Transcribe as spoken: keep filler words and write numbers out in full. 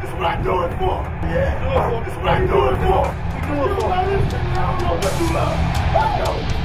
This is what I do it for. Yeah. This is what I do it for. You do it for. I don't know what you love.